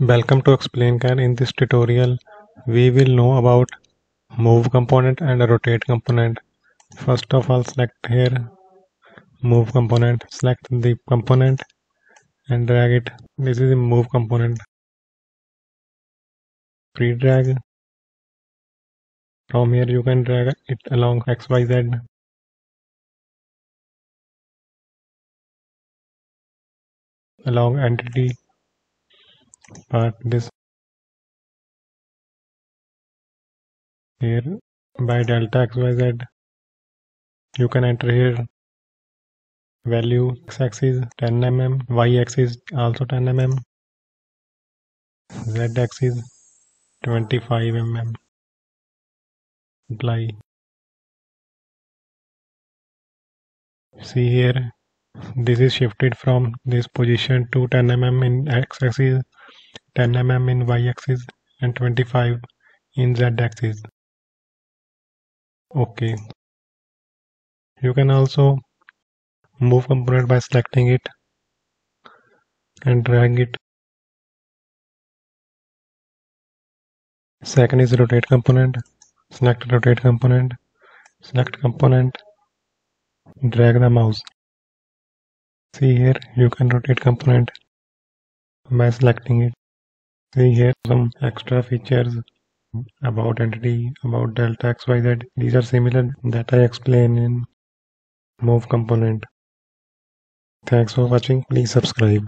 Welcome to ExplainCAD. In this tutorial we will know about move component and rotate component. First of all, select here move component, select the component and drag it. This is the move component. Pre-drag. From here you can drag it along XYZ. Along entity. Part this here by delta XYZ. You can enter here value. X-axis 10 mm, Y-axis also 10 mm, Z-axis 25 mm. Apply. See here, this is shifted from this position to 10 mm in X-axis, 10 mm in Y-axis and 25 in Z-axis. Okay. You can also move component by selecting it and drag it. Second is rotate component. Select rotate component, select component, drag the mouse. See here, you can rotate component by selecting it. See here some extra features about entity, about delta XYZ. These are similar that I explain in move component. Thanks for watching. Please subscribe.